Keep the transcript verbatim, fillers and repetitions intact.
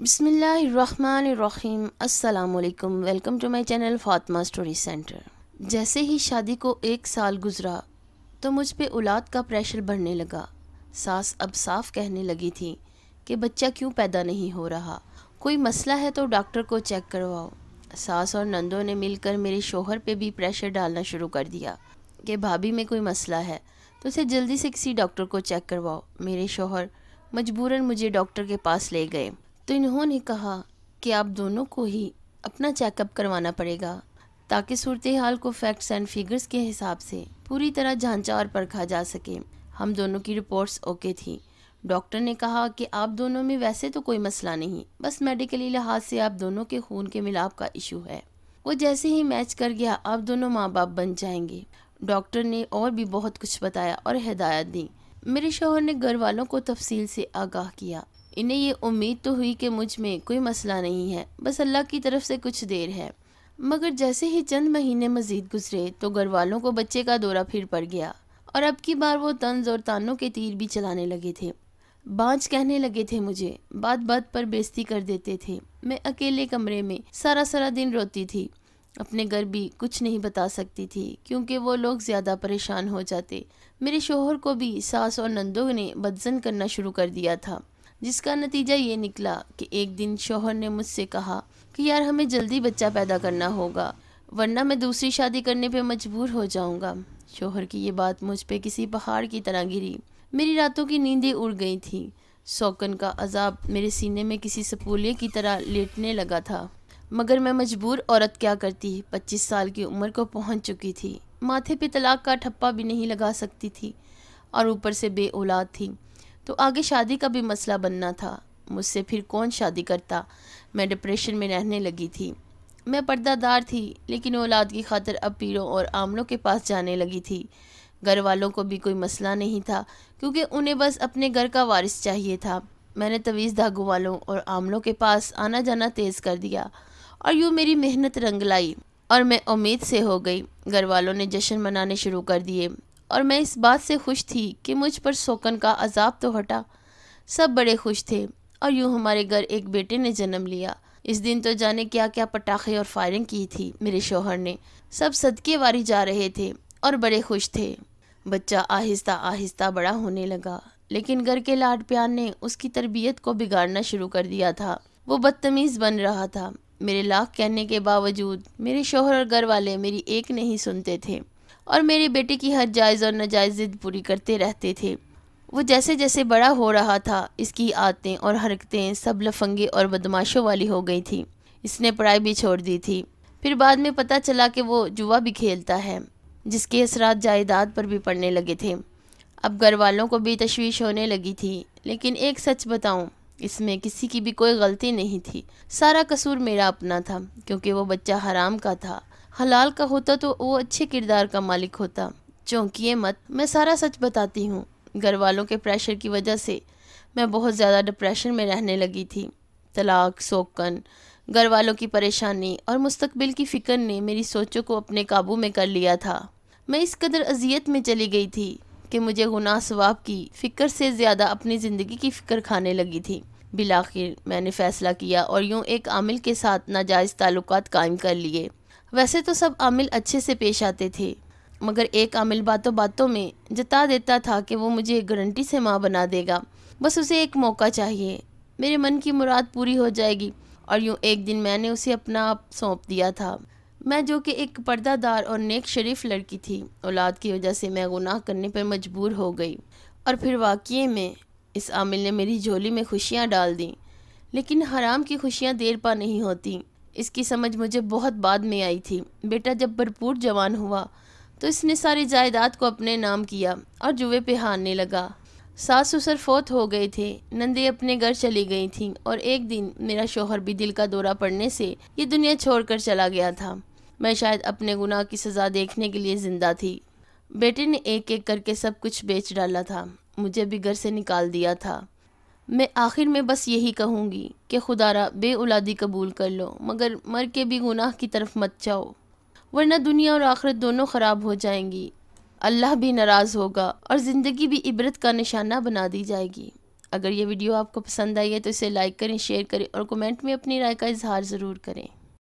बिस्मिल्लाहिर्रहमानिर्रहीम। अस्सलामुअलैकुम। Welcome to my channel Fatima story centre. जैसे ही शादी को एक साल गुजरा तो मुझ पे औलाद का प्रेशर बढ़ने लगा। सास अब साफ कहने लगी थी कि बच्चा क्यों पैदा नहीं हो रहा, कोई मसला है तो डॉक्टर को चेक करवाओ। सास और नंदों ने मिलकर मेरे शोहर पे भी प्रेशर डालना शुरू कर दिया कि भाभी में कोई मसला है तो उसे जल्दी से किसी डॉक्टर को चेक करवाओ। मेरे शोहर मजबूरन मुझे डॉक्टर के पास ले गए तो इन्होंने कहा कि आप दोनों को ही अपना चेकअप करवाना पड़ेगा ताकि सूरत हाल को फैक्ट्स एंड फिगर्स के हिसाब से पूरी तरह जांचा और परखा जा सके। हम दोनों की रिपोर्ट्स ओके थी। डॉक्टर ने कहा कि आप दोनों में वैसे तो कोई मसला नहीं, बस मेडिकली लिहाज से आप दोनों के खून के मिलाप का इशू है, वो जैसे ही मैच कर गया आप दोनों माँ बाप बन जाएंगे। डॉक्टर ने और भी बहुत कुछ बताया और हिदायत दी। मेरे शौहर ने घर वालों को तफसील से आगाह किया। इन्हें ये उम्मीद तो हुई कि मुझ में कोई मसला नहीं है, बस अल्लाह की तरफ से कुछ देर है। मगर जैसे ही चंद महीने मजीद गुजरे तो घर वालों को बच्चे का दौरा फिर पड़ गया और अब की बार वो तंज और तानों के तीर भी चलाने लगे थे। बांझ कहने लगे थे, मुझे बात बात पर बेइज्जती कर देते थे। मैं अकेले कमरे में सारा सारा दिन रोती थी, अपने घर भी कुछ नहीं बता सकती थी क्योंकि वो लोग ज़्यादा परेशान हो जाते। मेरे शोहर को भी सास और नंदों ने बदजन करना शुरू कर दिया था, जिसका नतीजा ये निकला कि एक दिन शोहर ने मुझसे कहा कि यार हमें जल्दी बच्चा पैदा करना होगा वरना मैं दूसरी शादी करने पे मजबूर हो जाऊंगा। शोहर की ये बात मुझ पे किसी पहाड़ की तरह गिरी। मेरी रातों की नींदें उड़ गई थी। सौकन का अजाब मेरे सीने में किसी सपूलिये की तरह लेटने लगा था। मगर मैं मजबूर औरत क्या करती, पच्चीस साल की उम्र को पहुँच चुकी थी, माथे पे तलाक का ठप्पा भी नहीं लगा सकती थी और ऊपर से बे औलाद थी तो आगे शादी का भी मसला बनना था। मुझसे फिर कौन शादी करता। मैं डिप्रेशन में रहने लगी थी। मैं पर्दादार थी लेकिन औलाद की खातिर अब पीरों और आमलों के पास जाने लगी थी। घर वालों को भी कोई मसला नहीं था क्योंकि उन्हें बस अपने घर का वारिस चाहिए था। मैंने तवीज़ धागों वालों और आमलों के पास आना जाना तेज़ कर दिया और यूँ मेरी मेहनत रंग लाई और मैं उम्मीद से हो गई। घर वालों ने जश्न मनाने शुरू कर दिए और मैं इस बात से खुश थी कि मुझ पर सौकन का अजाब तो हटा। सब बड़े खुश थे और यूँ हमारे घर एक बेटे ने जन्म लिया। इस दिन तो जाने क्या क्या पटाखे और फायरिंग की थी। मेरे शौहर ने सब सदके वारी जा रहे थे और बड़े खुश थे। बच्चा आहिस्ता आहिस्ता बड़ा होने लगा लेकिन घर के लाड प्यार ने उसकी तरबियत को बिगाड़ना शुरू कर दिया था। वो बदतमीज़ बन रहा था। मेरे लाख कहने के बावजूद मेरे शौहर और घर वाले मेरी एक नहीं सुनते थे और मेरे बेटे की हर जायज़ और नाजायज़ जिद पूरी करते रहते थे। वो जैसे जैसे बड़ा हो रहा था इसकी आदतें और हरकतें सब लफंगे और बदमाशों वाली हो गई थी। इसने पढ़ाई भी छोड़ दी थी। फिर बाद में पता चला कि वो जुआ भी खेलता है, जिसके असरात जायदाद पर भी पड़ने लगे थे। अब घर वालों को भी तशवीश होने लगी थी। लेकिन एक सच बताऊं, इसमें किसी की भी कोई गलती नहीं थी। सारा कसूर मेरा अपना था क्योंकि वो बच्चा हराम का था। हलाल का होता तो वो अच्छे किरदार का मालिक होता। चौंकिए मत, मैं सारा सच बताती हूँ। घर वालों के प्रेशर की वजह से मैं बहुत ज़्यादा डिप्रेशन में रहने लगी थी। तलाक, सौकन, घर वालों की परेशानी और मुस्तकबिल की फ़िक्र ने मेरी सोचों को अपने काबू में कर लिया था। मैं इस कदर अजियत में चली गई थी कि मुझे गुनाह सवाब की फ़िक्र से ज़्यादा अपनी ज़िंदगी की फ़िक्र खाने लगी थी। बिलाखिर मैंने फ़ैसला किया और यूँ एक आमिल के साथ नाजायज़ ताल्लुकात कायम कर लिए। वैसे तो सब आमिल अच्छे से पेश आते थे मगर एक आमिल बातों बातों में जता देता था कि वो मुझे गारंटी से माँ बना देगा, बस उसे एक मौका चाहिए, मेरे मन की मुराद पूरी हो जाएगी। और यूँ एक दिन मैंने उसे अपना आप सौंप दिया था। मैं जो कि एक पर्दादार और नेक शरीफ लड़की थी, औलाद की वजह से मैं गुनाह करने पर मजबूर हो गई और फिर वाकई में इस आमिल ने मेरी झोली में खुशियाँ डाल दी। लेकिन हराम की खुशियाँ देर पा नहीं होती, इसकी समझ मुझे बहुत बाद में आई थी। बेटा जब भरपूर जवान हुआ तो इसने सारी जायदाद को अपने नाम किया और जुए पे हारने लगा। सास ससुर फौत हो गए थे, नंदे अपने घर चली गई थीं और एक दिन मेरा शौहर भी दिल का दौरा पड़ने से ये दुनिया छोड़कर चला गया था। मैं शायद अपने गुनाह की सज़ा देखने के लिए ज़िंदा थी। बेटे ने एक एक करके सब कुछ बेच डाला था, मुझे भी घर से निकाल दिया था। मैं आखिर में बस यही कहूँगी कि खुदारा बे औलादी कबूल कर लो, मगर मर के भी गुनाह की तरफ मत जाओ वरना दुनिया और आखिरत दोनों ख़राब हो जाएंगी। अल्लाह भी नाराज़ होगा और ज़िंदगी भी इबरत का निशाना बना दी जाएगी। अगर ये वीडियो आपको पसंद आई है तो इसे लाइक करें, शेयर करें और कमेंट में अपनी राय का इजहार ज़रूर करें।